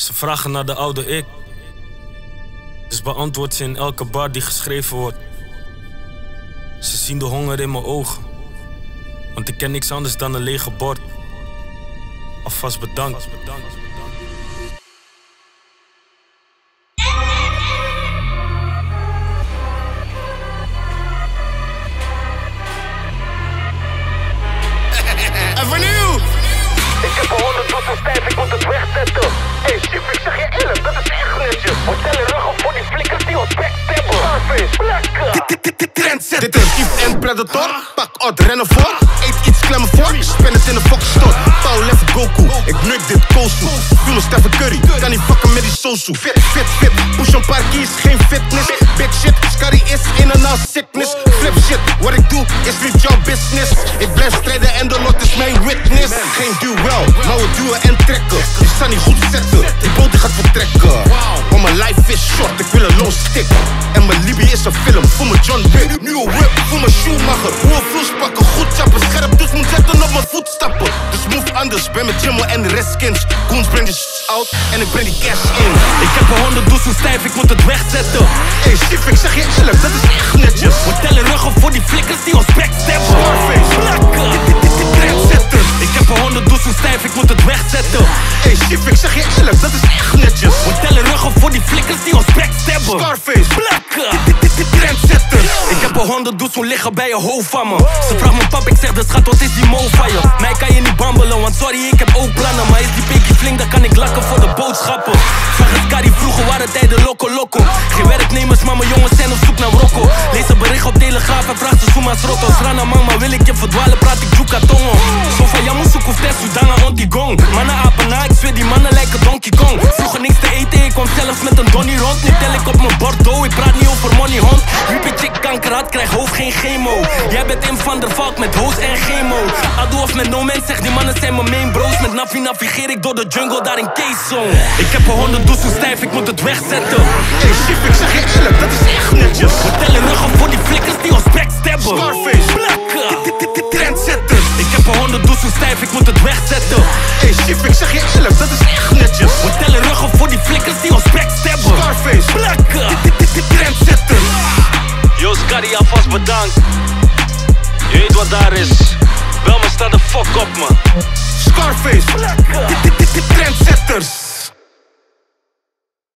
Ze vragen naar de oude ik. Dus beantwoord ze in elke bar die geschreven wordt. Ze zien de honger in mijn ogen. Want ik ken niks anders dan een lege bord. Alvast bedankt. Dit is Yves en Predator, pak odd, rennen voor. Eet iets, klemmen voor, spin het in een foxtrot. Pauw, lef, Goku, ik nuk dit koolsoe. Vuur me Stephen Curry, kan niet fucken met die sosu. Fit, push een paar keys, geen fitness. Big shit, Scarry is in en out sickness. Flip shit, wat ik doe is niet jouw business. Ik blijf strijden en de lot is mijn witness. Geen duel, nauwe duwen en trekken. Je staat niet goed zetten, die boot die gaat vertrekken. Want mijn life is short, ik wil een low stick. En mijn Libië is een film, voor mijn John B. Nieuwe whip, voor mijn Shoemacher. Hoge vloes pakken, goed chappen. Scherp dus moet zetten op mijn voetstappen. Dus move anders, ben met Jimmo en de Redskins. Koens breng die shit out en ik breng die cash in. Ik heb een 100 dozen stijf, ik moet het wegzetten. Hey Chief, ik zeg je eerlijk, dat is echt netjes. We tellen ruggen voor die flikkers die ons back stemmen. Scarface, plakken, dit Trendsetterz. Ik heb een 100 dozen stijf, ik moet het wegzetten. Hey Chief, ik zeg je eerlijk, dat is echt netjes. We tellen ruggen voor die flikkers die ons back stemmen. Scarface, plakken, dit Trendsetterz. Ik heb 100 dozen liggen bij je hoofd van me. Ze vraagt mijn pap, ik zeg de schat, wat is die mo van je? Mij kan je niet bambelen, want sorry, ik heb ook plannen. Maar is die pekie flink, dan kan ik lakken voor de boodschappen. Vraag het Kari, vroeger waren tijden loco. Geen werknemers, maar mijn jongens zijn op zoek naar Rocco. Lees een bericht op Telegraaf en vraag ze Soema's rottos. Rana mama, wil ik je verdwalen, praat ik Juka Tongo. Zo van Yamusoek of Tessu, dan aan Ontigong. Mannen apana, ik zweer die mannen lijken Donkey Kong. Vroeger niks te eten, ik kwam zelfs met een Donnie rond. Nu tel ik op mijn Bordeaux, ik praat niet over money hond. Riepetje ik kanker had, krijg hoofd geen chemo. Jij bent in van der Valk met hoos en chemo. Ado of met no man, zeg die mannen zijn mijn main bros. Met Nafi navigeer ik door de jungle, daar in K-Zone. Ik heb een 100 dozen stijf, ik moet het wegzetten. Hey Chief, ik zeg je eerlijk, dat is echt netjes. We tellen ruggen voor die flikkers die ons backstabben. Scarface, plakken, dit Trendsetterz. Ik heb een 100 dozen stijf, ik moet het wegzetten. Hey Chief, ik zeg je eerlijk, dat is echt netjes. We tellen ruggen voor die flikkers die ons backstabben. Scarface, plakken, dit Trendsetterz. Yo Scarry, alvast bedankt. Je weet wat daar is. Bel me, sta de fuck op man. Scarface, plakken, dit Trendsetterz.